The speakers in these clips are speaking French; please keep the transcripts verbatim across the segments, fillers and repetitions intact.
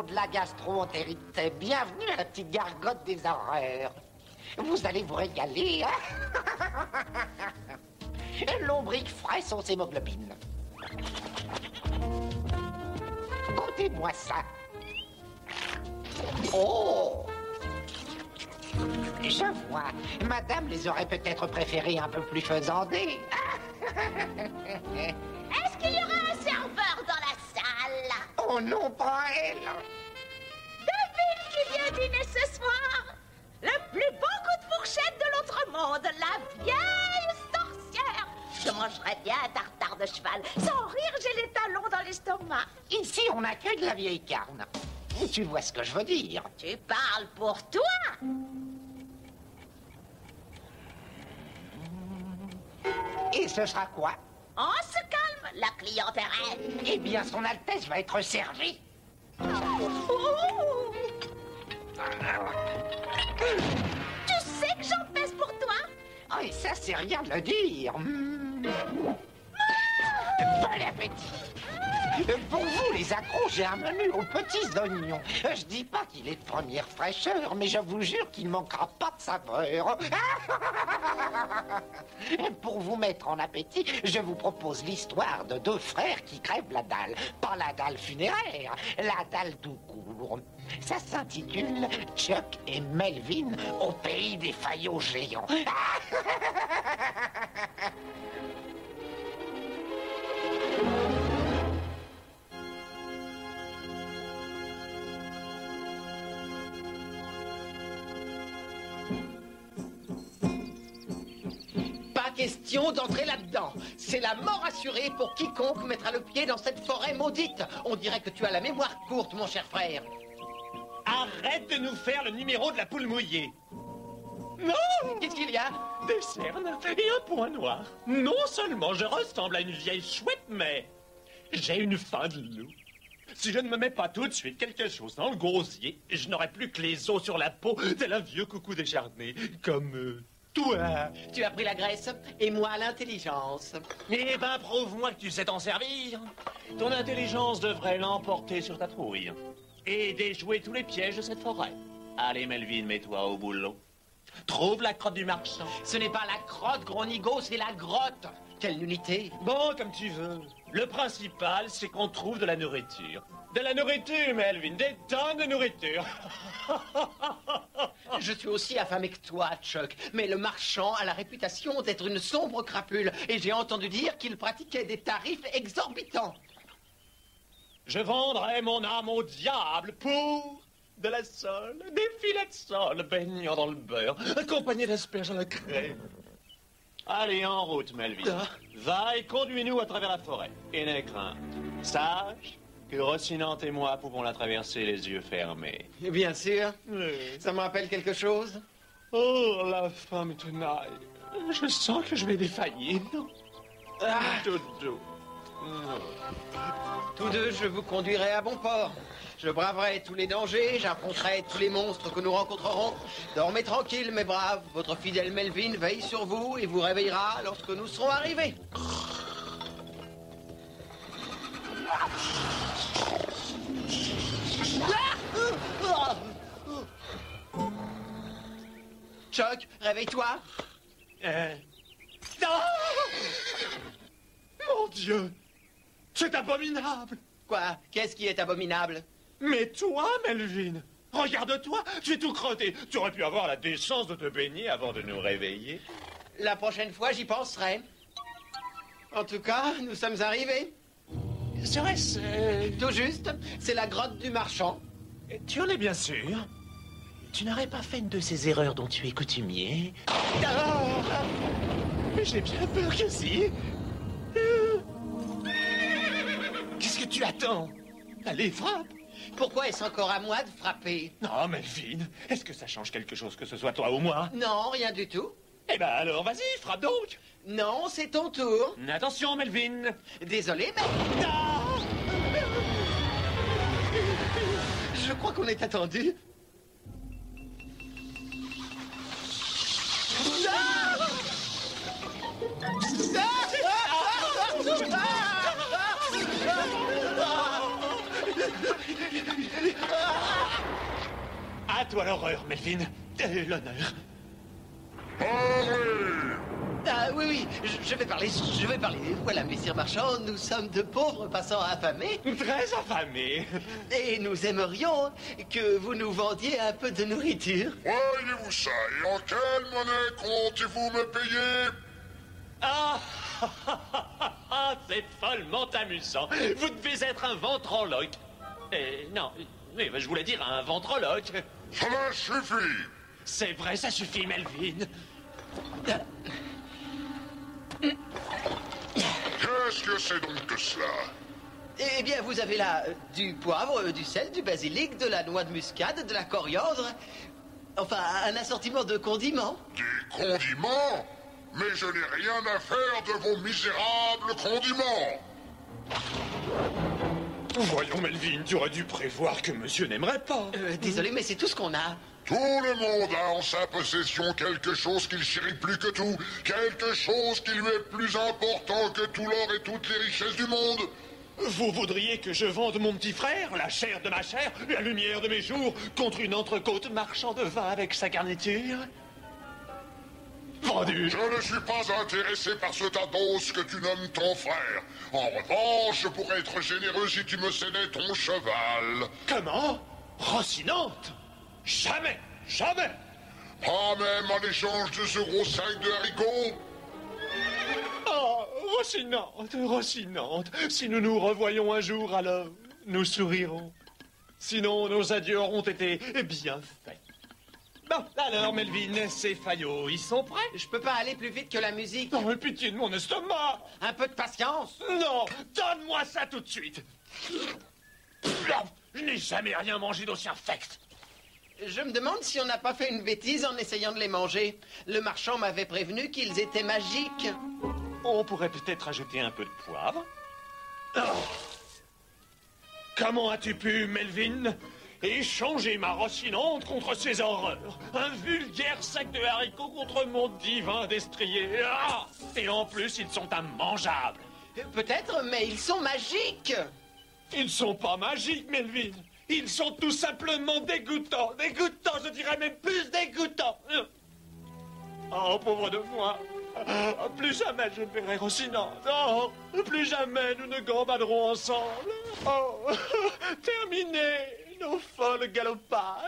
héros de la gastro-entérite. Bienvenue à la petite gargote des horreurs. Vous allez vous régaler, hein? Lombric frais sans hémoglobine. Goûtez-moi ça. Oh! Je vois. Madame les aurait peut-être préférés un peu plus faisandés. Est-ce qu'il y aura un serveur dans la salle? Oh non, pas elle. Devine qui vient dîner ce soir. Le plus beau coup de fourchette de l'autre monde, la vieille sorcière. Je mangerai bien un tartare de cheval. Sans rire, j'ai les talons dans l'estomac. Ici, on accueille de la vieille carne. Tu vois ce que je veux dire. Tu parles pour toi. Et ce sera quoi? On se calme, la cliente est reine. Eh bien, son Altesse va être servie. Oh. Oh. Tu sais que j'en pèse pour toi. Oh, et ça, c'est rien de le dire. Mmh. Oh. Bon appétit. Pour vous, les accros, j'ai un menu aux petits oignons. Je dis pas qu'il est de première fraîcheur, mais je vous jure qu'il ne manquera pas de saveur. Pour vous mettre en appétit, je vous propose l'histoire de deux frères qui crèvent la dalle. Pas la dalle funéraire, la dalle tout court. Ça s'intitule Chuck et Melvin au pays des faillots géants. Question d'entrer là-dedans. C'est la mort assurée pour quiconque mettra le pied dans cette forêt maudite. On dirait que tu as la mémoire courte, mon cher frère. Arrête de nous faire le numéro de la poule mouillée. Non! Qu'est-ce qu'il y a? Des cernes et un point noir. Non seulement je ressemble à une vieille chouette, mais j'ai une faim de loup. Si je ne me mets pas tout de suite quelque chose dans le gosier, je n'aurai plus que les os sur la peau tel un vieux coucou décharné, comme... Euh... Toi, tu as pris la graisse et moi l'intelligence. Eh ben, prouve-moi que tu sais t'en servir. Ton intelligence devrait l'emporter sur ta trouille et déjouer tous les pièges de cette forêt. Allez, Melvin, mets-toi au boulot. Trouve la crotte du marchand. Ce n'est pas la crotte, gros nigo, c'est la grotte. Quelle nullité. Bon, comme tu veux. Le principal, c'est qu'on trouve de la nourriture. De la nourriture, Melvin, des tonnes de nourriture. Je suis aussi affamé que toi, Chuck, mais le marchand a la réputation d'être une sombre crapule et j'ai entendu dire qu'il pratiquait des tarifs exorbitants. Je vendrai mon âme au diable pour de la sole, des filets de sole baignant dans le beurre, accompagnés d'asperges à la crème. Allez, en route, Melvin. Ah. Va et conduis-nous à travers la forêt. Et n'aie crainte. Sage que Rocinante et moi pouvons la traverser les yeux fermés. Bien sûr. Oui. Ça me rappelle quelque chose. Oh, la faim me tenaille. Je sens que je vais défaillir. Ah. Dodo. Tous deux, je vous conduirai à bon port. Je braverai tous les dangers, j'affronterai tous les monstres que nous rencontrerons. Dormez tranquille, mes braves. Votre fidèle Melvin veille sur vous et vous réveillera lorsque nous serons arrivés. Chuck, réveille-toi. Euh... Ah! Mon Dieu! C'est abominable! Quoi? Qu'est-ce qui est abominable? Mais toi, Melvin, regarde-toi, j'ai tout crotté. Tu aurais pu avoir la décence de te baigner avant de nous réveiller. La prochaine fois, j'y penserai. En tout cas, nous sommes arrivés. Serait-ce... Euh... Tout juste, c'est la grotte du marchand. Tu en es bien sûr? Tu n'aurais pas fait une de ces erreurs dont tu es coutumier? Ah! J'ai bien peur que si... Qu'est-ce que tu attends? Allez, frappe! Pourquoi est-ce encore à moi de frapper? Non, Melvin, est-ce que ça change quelque chose que ce soit toi ou moi? Non, rien du tout. Eh ben alors, vas-y, frappe donc! Non, c'est ton tour. Attention, Melvin! Désolé, mais... Ah! Je crois qu'on est attendu. Ah! Ah! Ah! Ah! toi l'horreur, Melvin. L'honneur. Ah oui, oui, je, je vais parler, je vais parler. Voilà, messieurs marchands, nous sommes de pauvres passants affamés. Très affamés. Et nous aimerions que vous nous vendiez un peu de nourriture. Voyez-vous ça, et en quelle monnaie comptez-vous me payer? Ah, c'est follement amusant. Vous devez être un ventriloque. Euh, non, mais je voulais dire un ventriloque. Cela suffit. C'est vrai, ça suffit, Melvin. Qu'est-ce que c'est donc que cela? Eh bien, vous avez là euh, du poivre, euh, du sel, du basilic, de la noix de muscade, de la coriandre. Enfin, un assortiment de condiments. Des condiments? Mais je n'ai rien à faire de vos misérables condiments. Voyons, Melvin, tu aurais dû prévoir que monsieur n'aimerait pas. Euh, désolé, mais c'est tout ce qu'on a. Tout le monde a en sa possession quelque chose qu'il chérit plus que tout, quelque chose qui lui est plus important que tout l'or et toutes les richesses du monde. Vous voudriez que je vende mon petit frère, la chair de ma chair, la lumière de mes jours, contre une entrecôte marchand de vin avec sa garniture? Vendu. Je ne suis pas intéressé par ce tados que tu nommes ton frère. En revanche, je pourrais être généreux si tu me cédais ton cheval. Comment? Rocinante? Jamais, jamais. Pas même en échange de ce gros sac de haricots? Oh, Rocinante, Rocinante, si nous nous revoyons un jour, alors nous sourirons. Sinon, nos adieux auront été bien faits. Bon, alors, Melvin, ces faillots, ils sont prêts? Je peux pas aller plus vite que la musique. Oh, pitié de mon estomac. Un peu de patience. Non, donne-moi ça tout de suite. Je n'ai jamais rien mangé d'aussi infect. Je me demande si on n'a pas fait une bêtise en essayant de les manger. Le marchand m'avait prévenu qu'ils étaient magiques. On pourrait peut-être ajouter un peu de poivre. Oh. Comment as-tu pu, Melvin ? Échanger ma Rocinante contre ces horreurs. Un vulgaire sac de haricots contre mon divin destrier. Ah! Et en plus, ils sont immangeables. Peut-être, mais ils sont magiques. Ils sont pas magiques, Melvin. Ils sont tout simplement dégoûtants. Dégoûtants, je dirais même plus dégoûtants. Oh, pauvre de moi. Oh, plus jamais je ne verrai Rocinante. Oh, plus jamais nous ne gambaderons ensemble. Oh, terminé. Nos folles galopades.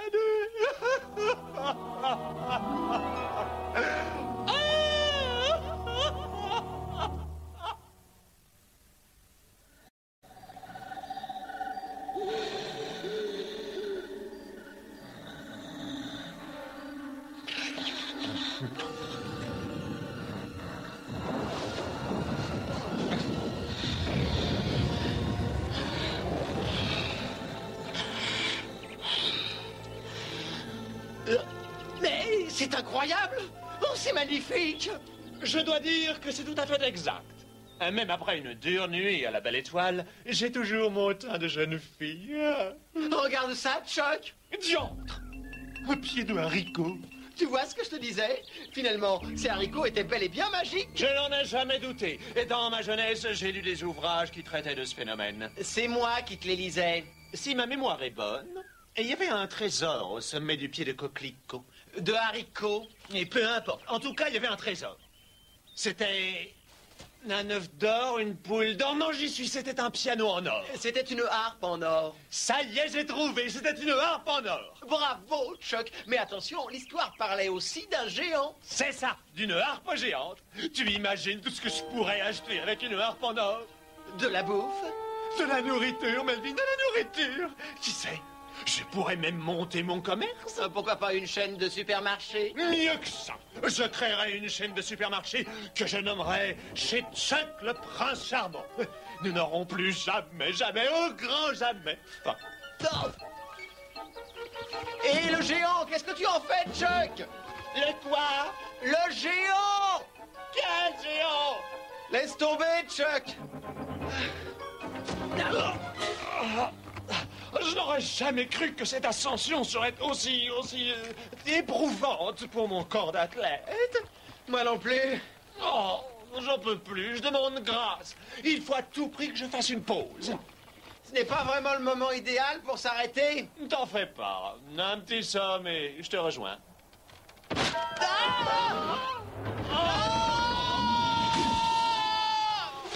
C'est incroyable! Oh, c'est magnifique! Je dois dire que c'est tout à fait exact. Même après une dure nuit à la belle étoile, j'ai toujours mon teint de jeune fille. Regarde ça, Chuck! Diantre! Un pied de haricot! Tu vois ce que je te disais? Finalement, ces haricots étaient bel et bien magiques. Je n'en ai jamais douté. Et dans ma jeunesse, j'ai lu des ouvrages qui traitaient de ce phénomène. C'est moi qui te les lisais. Si ma mémoire est bonne, il y avait un trésor au sommet du pied de coquelicot. De haricots, mais peu importe. En tout cas, il y avait un trésor. C'était un œuf d'or, une poule d'or. Non, j'y suis, c'était un piano en or. C'était une harpe en or. Ça y est, j'ai trouvé, c'était une harpe en or. Bravo, Chuck. Mais attention, l'histoire parlait aussi d'un géant. C'est ça, d'une harpe géante. Tu imagines tout ce que je pourrais acheter avec une harpe en or? De la bouffe? De la nourriture, Melvin, de la nourriture. Qui sait? Je pourrais même monter mon commerce. Pourquoi pas une chaîne de supermarché? Mieux que ça. Je créerai une chaîne de supermarché que je nommerai chez Chuck le Prince Charmant. Nous n'aurons plus jamais, jamais, au grand jamais faim. Oh. Et le géant, qu'est-ce que tu en fais, Chuck? Le quoi? Le géant! Quel géant? Laisse tomber, Chuck. Je n'aurais jamais cru que cette ascension serait aussi, aussi euh, éprouvante pour mon corps d'athlète. Moi non plus. Oh, j'en peux plus, je demande grâce. Il faut à tout prix que je fasse une pause. Ce n'est pas vraiment le moment idéal pour s'arrêter. T'en fais pas. Un petit somme et je te rejoins. Ah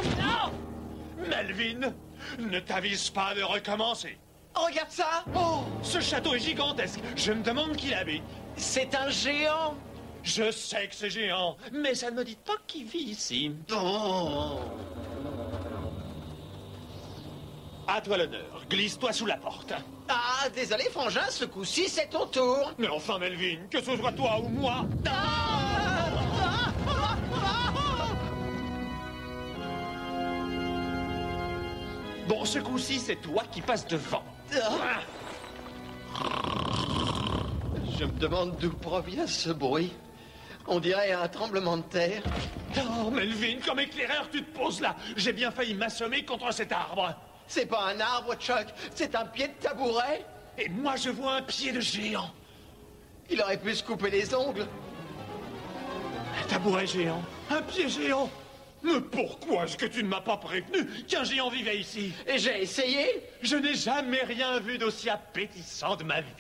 oh ah Melvin, ne t'avise pas de recommencer. Regarde ça. Oh, ce château est gigantesque. Je me demande qui l'habite. C'est un géant. Je sais que c'est géant, mais ça ne me dit pas qui vit ici. Oh. À toi l'honneur, glisse-toi sous la porte. Ah, désolé, frangin, ce coup-ci, c'est ton tour. Mais enfin, Melvin, que ce soit toi ou moi. Ah ah ah ah bon, ce coup-ci, c'est toi qui passes devant. Ah. Je me demande d'où provient ce bruit. On dirait un tremblement de terre. Oh, Melvin, comme éclaireur, tu te poses là. J'ai bien failli m'assommer contre cet arbre. C'est pas un arbre, Chuck, c'est un pied de tabouret. Et moi, je vois un pied de géant. Il aurait pu se couper les ongles. Un tabouret géant, un pied géant. Mais pourquoi est-ce que tu ne m'as pas prévenu qu'un géant vivait ici? Et j'ai essayé. Je n'ai jamais rien vu d'aussi appétissant de ma vie.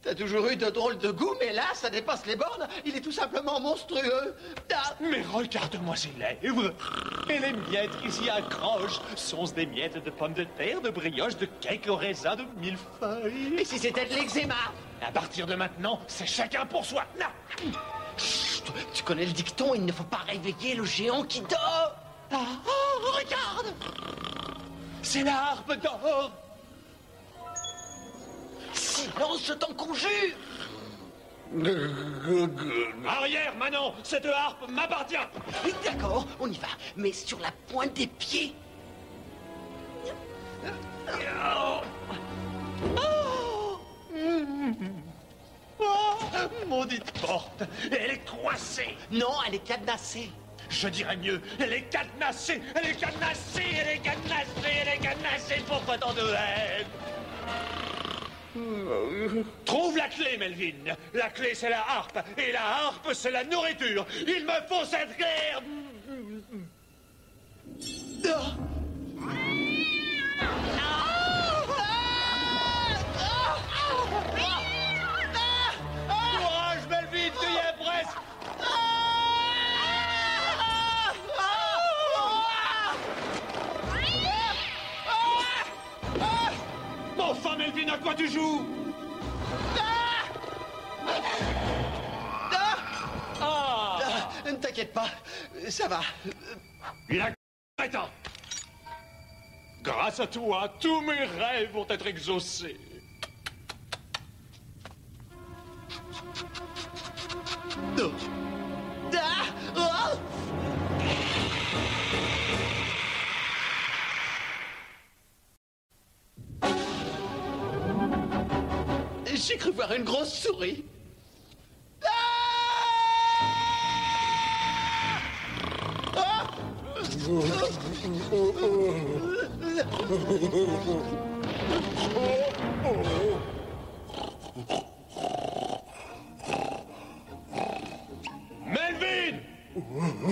T'as toujours eu de drôles de goût, mais là, ça dépasse les bornes. Il est tout simplement monstrueux. Ah. Mais regarde-moi ces lèvres. Et les miettes ici accrochent sont des miettes de pommes de terre, de brioches, de cakes au raisin, de millefeuilles. Et si c'était de l'eczéma? À partir de maintenant, c'est chacun pour soi. Là. Chut, tu connais le dicton, il ne faut pas réveiller le géant qui dort. Ah, oh, regarde. C'est la harpe d'or. Silence, je t'en conjure! Arrière, Manon! Cette harpe m'appartient! D'accord, on y va, mais sur la pointe des pieds! Oh, oh. Oh. Maudite porte! Elle est coincée! Non, elle est cadenassée! Je dirais mieux, elle est cadenassée! Elle est cadenassée! Elle est cadenassée! Elle est cadenassée! Pourquoi tant de haine? Trouve la clé, Melvin. La clé, c'est la harpe. Et la harpe, c'est la nourriture. Il me faut cette guerre. Ah. Courage, Melvin, tu y es presque. Enfin, Melvin, à quoi tu joues? Ah, ah, ah, ah, ne t'inquiète pas, ça va. Il a éteint. Grâce à toi, tous mes rêves vont être exaucés. Non. Ah, oh. J'ai cru voir une grosse souris. Ah ah Melvin!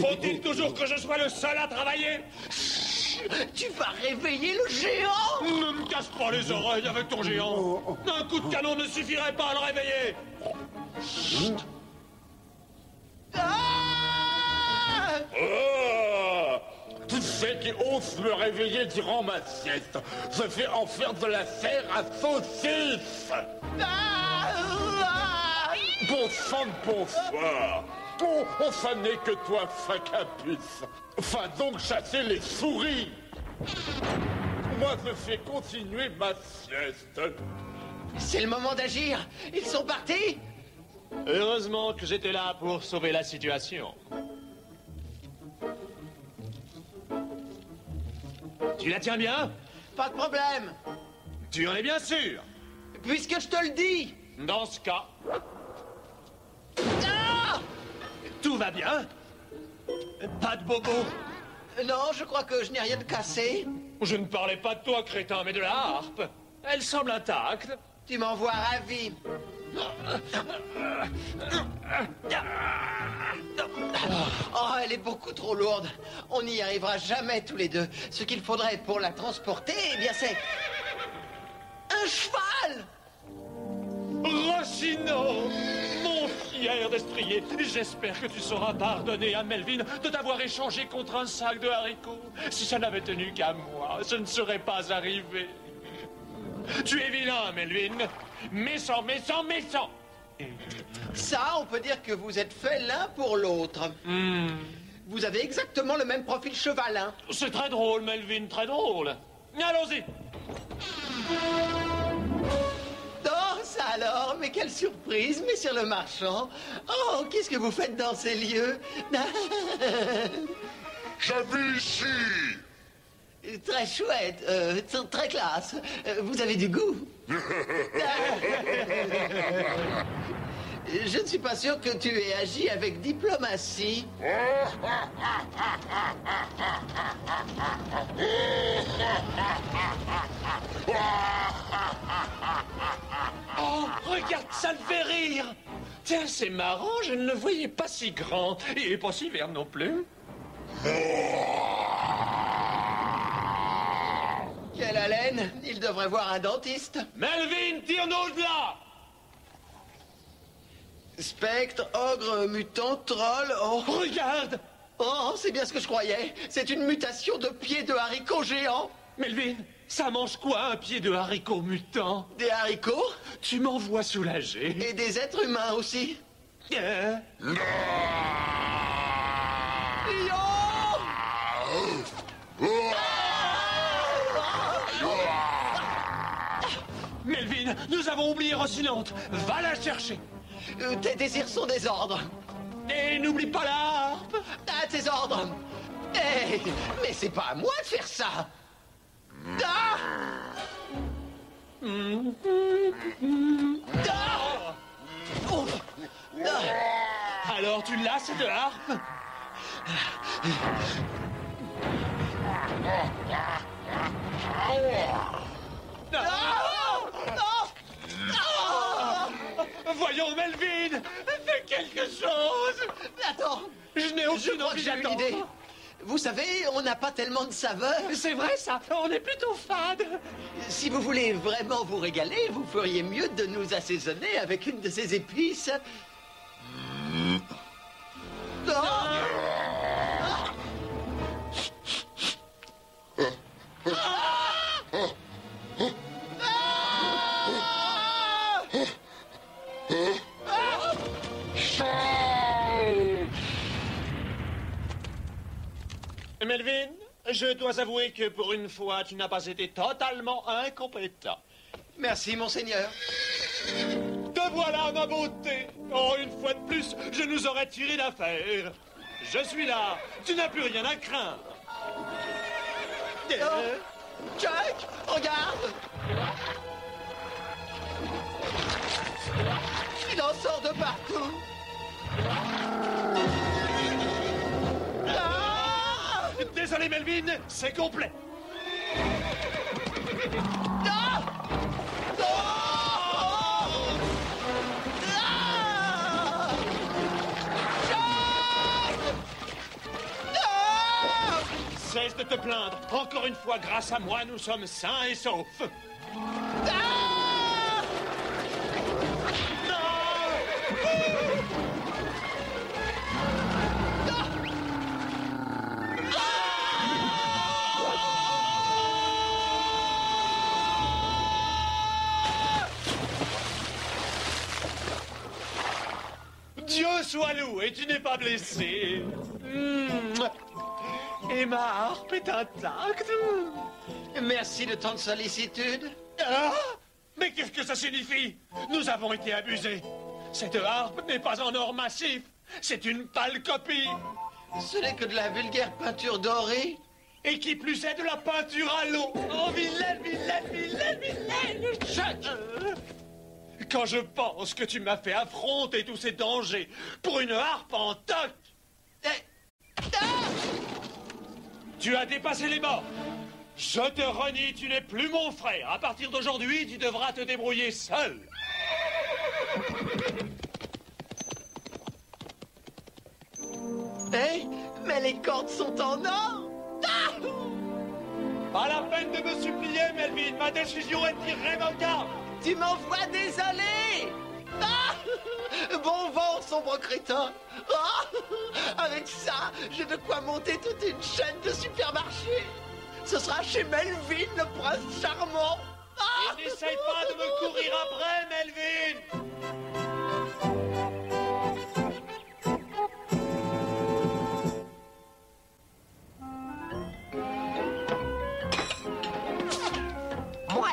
Faut-il toujours que je sois le seul à travailler? Tu vas réveiller le géant! Ne me casse pas les oreilles avec ton géant! Un coup de canon ne suffirait pas à le réveiller! Chut. Ah oh, tous ceux qui osent me réveiller durant ma sieste, je vais en faire de la serre à saucisse! Ah ah bon sang de bonsoir! Oh, enfin n'est que toi, facapuce. Va donc chasser les souris. Moi, je fais continuer ma sieste. C'est le moment d'agir. Ils sont partis. Heureusement que j'étais là pour sauver la situation. Tu la tiens bien? Pas de problème. Tu en es bien sûr? Puisque je te le dis. Dans ce cas... Tout va bien? Pas de bobo? Non, je crois que je n'ai rien de cassé. Je ne parlais pas de toi, crétin, mais de la harpe. Elle semble intacte. Tu m'en vois ravi. Oh, elle est beaucoup trop lourde. On n'y arrivera jamais tous les deux. Ce qu'il faudrait pour la transporter, eh bien, c'est... un cheval! Rocinante, mon fier destrier, j'espère que tu sauras pardonner à Melvin de t'avoir échangé contre un sac de haricots. Si ça n'avait tenu qu'à moi, je ne serais pas arrivé. Tu es vilain, Melvin. Méchant, méchant, méchant. Ça, on peut dire que vous êtes fait l'un pour l'autre. Mmh. Vous avez exactement le même profil chevalin. C'est très drôle, Melvin, très drôle. Allons-y. Danse alors, mais quelle surprise, messieurs le marchand. Oh, qu'est-ce que vous faites dans ces lieux? J'ai vu ici. Très chouette, euh, très classe. Euh, vous avez du goût. Je ne suis pas sûr que tu aies agi avec diplomatie. Oh, regarde, ça le fait rire. Tiens, c'est marrant, je ne le voyais pas si grand. Et pas si vert non plus. Quelle haleine! Il devrait voir un dentiste. Melvin, tire-nous de là! Spectre, ogre, mutant, troll... Oh, regarde! Oh, c'est bien ce que je croyais. C'est une mutation de pied de haricot géant. Melvin, ça mange quoi, un pied de haricot mutant? Des haricots? Tu m'envoies soulager. Et des êtres humains aussi. Euh... Non. Yo oh. Melvin, nous avons oublié Rocinante. Va la chercher. Euh, tes désirs sont des ordres. Et n'oublie pas la harpe. À tes ordres. Hey, mais c'est pas à moi de faire ça. Ah ah oh ah. Alors tu l'as, cette harpe? Ah. Voyons, Melvin, fais quelque chose. Attends, je n'ai aucune envie d'attendre. Vous savez, on n'a pas tellement de saveur. C'est vrai, ça, on est plutôt fade. Si vous voulez vraiment vous régaler, vous feriez mieux de nous assaisonner avec une de ces épices. Mmh. Oh ah Melvin, je dois avouer que pour une fois, tu n'as pas été totalement incompétent. Merci, monseigneur. Te voilà, ma beauté. Oh, une fois de plus, je nous aurais tiré d'affaire. Je suis là. Tu n'as plus rien à craindre. Euh... Chuck, regarde. Il en sort de partout. Désolé, Melvin, c'est complet. Ah ah ah ah. Cesse de te plaindre. Encore une fois, grâce à moi, nous sommes sains et saufs. Sois loué, tu n'es pas blessé. Mmh. Et ma harpe est intacte. Merci de tant de sollicitude. Ah, mais qu'est-ce que ça signifie? Nous avons été abusés. Cette harpe n'est pas en or massif. C'est une pâle copie. Ce n'est que de la vulgaire peinture dorée. Et qui plus est de la peinture à l'eau. Oh, vilaine, vilaine, vilaine, vilaine. Chuck. Euh... Quand je pense que tu m'as fait affronter tous ces dangers pour une harpe en toc, eh... ah tu as dépassé les bornes. Je te renie, tu n'es plus mon frère. À partir d'aujourd'hui, tu devras te débrouiller seul. portes sont en or. Ah, pas la peine de me supplier, Melvin. Ma décision est irrévocable. Tu m'envoies désolé. Ah, bon vent, sombre crétin. Ah, avec ça, j'ai de quoi monter toute une chaîne de supermarchés. Ce sera chez Melvin, le prince charmant. Ah, n'essaye pas de me courir après, Melvin.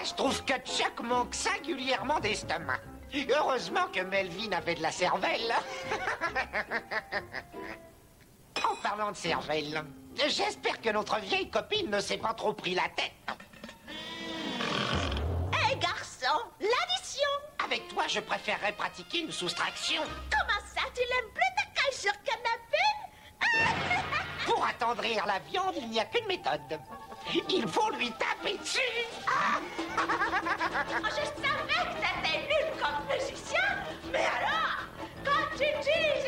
Je trouve que Chuck manque singulièrement d'estomac. Heureusement que Melvin avait de la cervelle. En parlant de cervelle, j'espère que notre vieille copine ne s'est pas trop pris la tête. Hé hey, garçon, l'addition. Avec toi, je préférerais pratiquer une soustraction. Comment ça, tu l'aimes plus ta caille sur canapé? Pour attendrir la viande, il n'y a qu'une méthode. Il faut lui taper dessus. Ah, je savais que t'étais nul comme musicien, mais alors, quand tu dis